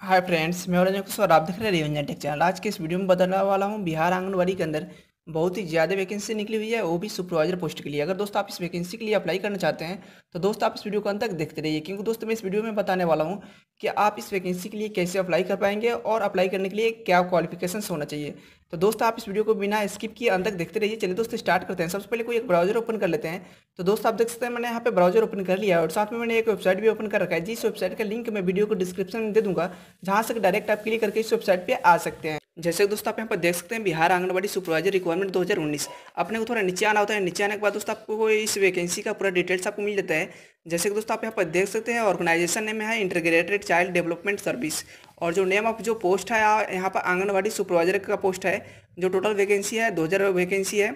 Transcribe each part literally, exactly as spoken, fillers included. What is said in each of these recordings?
Hi friends, मैं रजनीकुस और आप देख रहे हैं रियो रंजन टेक चैनल। आज के इस वीडियो में बताने वाला हूँ बिहार आंगनवाड़ी के अंदर बहुत ही ज़्यादा वैकेंसी निकली हुई है, वो भी सुपरवाइजर पोस्ट के लिए। अगर दोस्त आप इस वैकेंसी के लिए अप्लाई करना चाहते हैं तो दोस्त आप इस वीडियो को अंत तक देखते रहिए, क्योंकि दोस्त मैं इस वीडियो में बताने वाला हूँ कि आप इस वैकेंसी के लिए कैसे अप्लाई कर पाएंगे और अप्लाई करने के लिए क्या क्वालिफिकेशन होना चाहिए। तो दोस्त आप इस वीडियो को बिना स्किप किए अंत तक देखते रहिए। चलिए दोस्त स्टार्ट करते हैं। सबसे पहले कोई एक ब्राउजर ओपन कर लेते हैं। तो दोस्त आप देख सकते हैं मैंने यहाँ पे ब्राउजर ओपन कर लिया है और साथ में मैंने एक वेबसाइट भी ओपन कर रखा है, जिस वेबसाइट का लिंक मैं वीडियो को डिस्क्रिप्शन में दे दूँगा, जहाँ से डायरेक्ट आप क्लिक करके इस वेबसाइट पर आ सकते हैं। जैसे दोस्तों आप यहाँ पर देख सकते हैं बिहार आंगनवाड़ी सुपरवाइजर रिक्वायरमेंट दो हज़ार उन्नीस। अपने को थोड़ा नीचे आना होता है। नीचे आने के बाद दोस्तों आपको इस वैकेंसी का पूरा डिटेल्स आपको मिल जाता है। जैसे कि दोस्तों आप यहाँ पर देख सकते हैं ऑर्गेनाइजेशन नेम है इंटीग्रेटेड चाइल्ड डेवलपमेंट सर्विस, और जो नेम ऑफ जो पोस्ट है यहाँ पर आंगनवाड़ी सुपरवाइजर का पोस्ट है। जो टोटल वैकेंसी है दो हज़ार वैकेंसी है।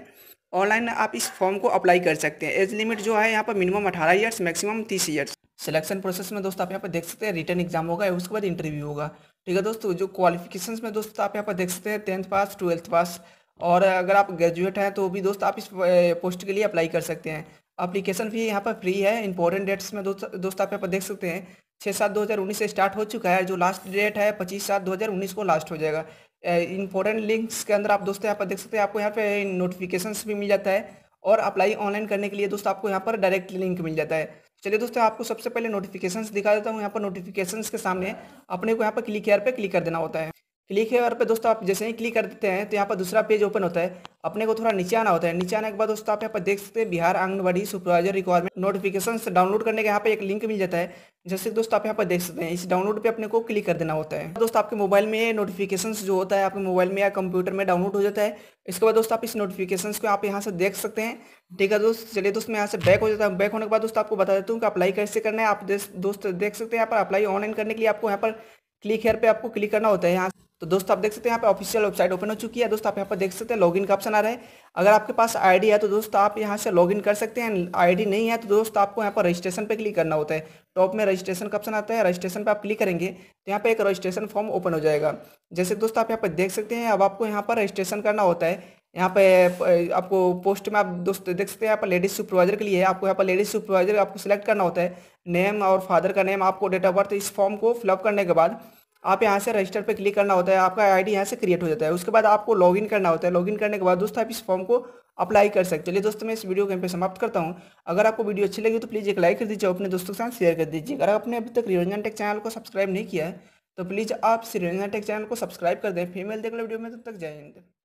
ऑनलाइन आप इस फॉर्म को अप्लाई कर सकते हैं। एज लिमिट जो है यहाँ पर मिनिमम अठारह ईयर्स मैक्सिमम तीस ईयर्स। सिलेक्शन प्रोसेस में दोस्तों आप यहाँ पर देख सकते हैं रिटर्न एग्जाम होगा, उसके बाद इंटरव्यू होगा। ठीक है दोस्तों, जो क्वालिफिकेशंस में दोस्तों आप यहाँ पर देख सकते हैं टेंथ पास, ट्वेल्थ पास, और अगर आप ग्रेजुएट हैं तो भी दोस्त आप इस पोस्ट के लिए अप्लाई कर सकते हैं। अप्लीकेशन भी यहाँ पर फ्री है। इंपॉर्टेंट डेट्स में दोस्त दोस्त आप यहाँ पर देख सकते हैं छः सात दो हज़ार उन्नीस से स्टार्ट हो चुका है। जो लास्ट डेट है पच्चीस सात दो हज़ार उन्नीस को लास्ट हो जाएगा। इंपॉर्टेंट लिंक्स के अंदर आप दोस्तों यहाँ पर देख सकते हैं, आपको यहाँ पर नोटिफिकेशंस भी मिल जाता है और अप्लाई ऑनलाइन करने के लिए दोस्त आपको यहाँ पर डायरेक्ट लिंक मिल जाता है। चलिए दोस्तों आपको सबसे पहले नोटिफिकेशंस दिखा देता हूँ। यहाँ पर नोटिफिकेशंस के सामने अपने को यहाँ पर क्लिक हेयर पे क्लिक कर देना होता है। क्लिक हेयर पे दोस्तों आप जैसे ही क्लिक कर देते हैं तो यहाँ पर दूसरा पेज ओपन होता है। अपने को थोड़ा नीचे आना होता है। नीचे आने के बाद दोस्तों आप यहाँ पर देख सकते हैं Bihar anganwadi supervisor requirement notifications download करने का यहाँ पर एक लिंक मिल जाता है। जैसे दोस्तों आप यहाँ पर देख सकते हैं इस डाउनलोड पे अपने को क्लिक कर देना होता है। दोस्तों आपके मोबाइल में नोटिफिकेशंस जो होता है आपके मोबाइल में या कंप्यूटर में डाउनलोड हो जाता है। इसके बाद दोस्तों आप इस नोटिफिकेशंस को आप यहाँ से देख सकते हैं। ठीक है दोस्त, चलिए दोस्त मैं यहाँ से बैक हो जाता हूँ। बैक होने के बाद दोस्तों आपको बता देता हूँ कि अप्लाई कैसे करना है। आप दोस्त देख सकते हैं यहाँ पर अप्लाई ऑनलाइन करने के लिए आपको यहाँ पर क्लिक हेयर पे आपको क्लिक करना होता है। यहाँ तो दोस्तों आप देख सकते हैं यहाँ पे ऑफिशियल वेबसाइट ओपन हो चुकी है। दोस्तों आप यहाँ पर देख सकते हैं लॉगिन का ऑप्शन आ रहा है। अगर आपके पास आईडी है तो दोस्तों आप यहाँ से लॉगिन कर सकते हैं। आईडी नहीं है तो दोस्तों आपको यहाँ पर रजिस्ट्रेशन पे क्लिक करना होता है। टॉप में रजिस्ट्रेशन का ऑप्शन आता है। रजिस्ट्रेशन पे आप क्लिक करेंगे तो यहाँ पे एक रजिस्ट्रेशन फॉर्म ओपन हो जाएगा। जैसे दोस्तों आप यहाँ पर देख सकते हैं अब आपको यहाँ पर रजिस्ट्रेशन करना होता है। यहाँ पे आपको पोस्ट में आप दोस्त देख सकते हैं यहाँ पर लेडीज सुपरवाइजर के लिए है। आपको यहाँ पर लेडीज सुपरवाइजर आपको सिलेक्ट करना होता है। नेम और फादर का नेम, आपको डेट ऑफ बर्थ, इस फॉर्म को फिलअप करने के बाद आप यहाँ से रजिस्टर पे क्लिक करना होता है। आपका आईडी यहाँ से क्रिएट हो जाता है। उसके बाद आपको लॉगिन करना होता है। लॉगिन करने के बाद दोस्तों आप इस फॉर्म को अप्लाई कर सकते हैं। चलिए दोस्तों मैं इस वीडियो को यहाँ पे समाप्त करता हूँ। अगर आपको वीडियो अच्छी लगी तो प्लीज़ एक लाइक कर दीजिए, अपने दोस्तों के साथ शेयर कर दीजिए। अगर आपने अभी तक रियो रंजन टेक चैनल को सब्सक्राइब नहीं किया है तो प्लीज़ आप रियो रंजन टेक चैनल को सब्सक्राइब कर दें। फीमेल देख लो वीडियो में, तब तक जय हिंद।